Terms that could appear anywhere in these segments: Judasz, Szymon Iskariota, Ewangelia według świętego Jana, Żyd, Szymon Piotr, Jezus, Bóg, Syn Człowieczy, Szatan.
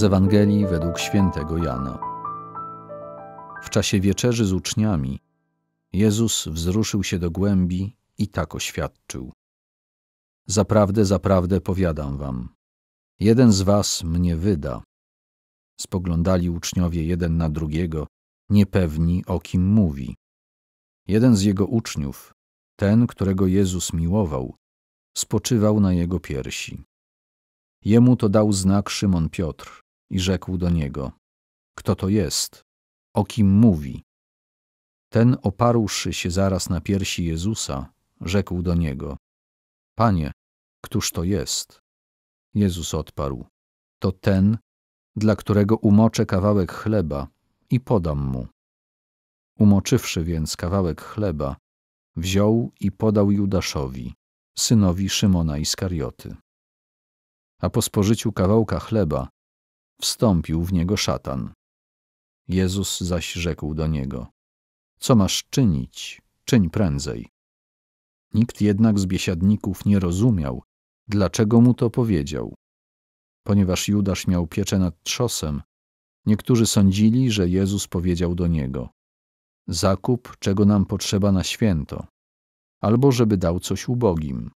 Z Ewangelii według świętego Jana. W czasie wieczerzy z uczniami Jezus wzruszył się do głębi i tak oświadczył: Zaprawdę, zaprawdę powiadam wam, jeden z was mnie wyda. Spoglądali uczniowie jeden na drugiego, niepewni, o kim mówi. Jeden z jego uczniów, ten, którego Jezus miłował, spoczywał na jego piersi. Jemu to dał znak Szymon Piotr i rzekł do niego: Kto to jest? O kim mówi? Ten, oparłszy się zaraz na piersi Jezusa, rzekł do niego: Panie, któż to jest? Jezus odparł: To ten, dla którego umoczę kawałek chleba i podam mu. Umoczywszy więc kawałek chleba, wziął i podał Judaszowi, synowi Szymona Iskarioty. A po spożyciu kawałka chleba wstąpił w niego szatan. Jezus zaś rzekł do niego: Co masz czynić, czyń prędzej. Nikt jednak z biesiadników nie rozumiał, dlaczego mu to powiedział. Ponieważ Judasz miał pieczę nad trzosem, niektórzy sądzili, że Jezus powiedział do niego: Zakup, czego nam potrzeba na święto, albo żeby dał coś ubogim.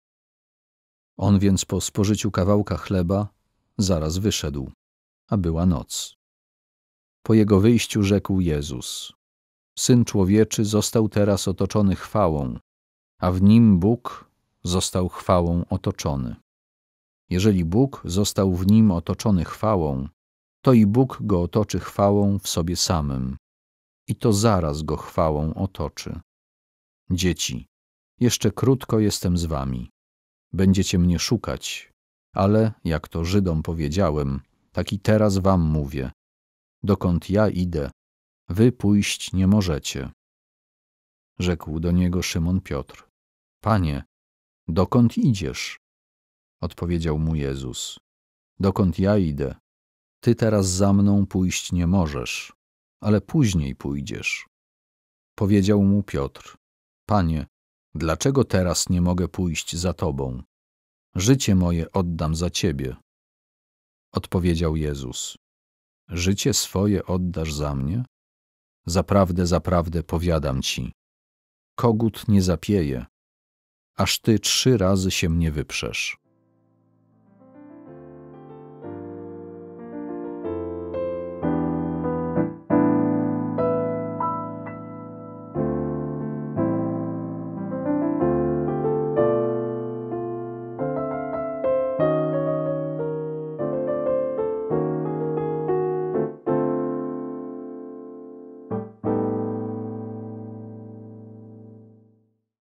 On więc po spożyciu kawałka chleba zaraz wyszedł, a była noc. Po jego wyjściu rzekł Jezus: Syn Człowieczy został teraz otoczony chwałą, a w nim Bóg został chwałą otoczony. Jeżeli Bóg został w nim otoczony chwałą, to i Bóg go otoczy chwałą w sobie samym, i to zaraz go chwałą otoczy. Dzieci, jeszcze krótko jestem z wami. Będziecie mnie szukać, ale, jak to Żydom powiedziałem, tak i teraz wam mówię: dokąd ja idę, wy pójść nie możecie. Rzekł do niego Szymon Piotr: Panie, dokąd idziesz? Odpowiedział mu Jezus: Dokąd ja idę, ty teraz za mną pójść nie możesz, ale później pójdziesz. Powiedział mu Piotr: Panie, dlaczego teraz nie mogę pójść za Tobą? Życie moje oddam za Ciebie. Odpowiedział Jezus: Życie swoje oddasz za mnie? Zaprawdę, zaprawdę powiadam Ci, kogut nie zapieje, aż Ty 3 razy się mnie wyprzesz.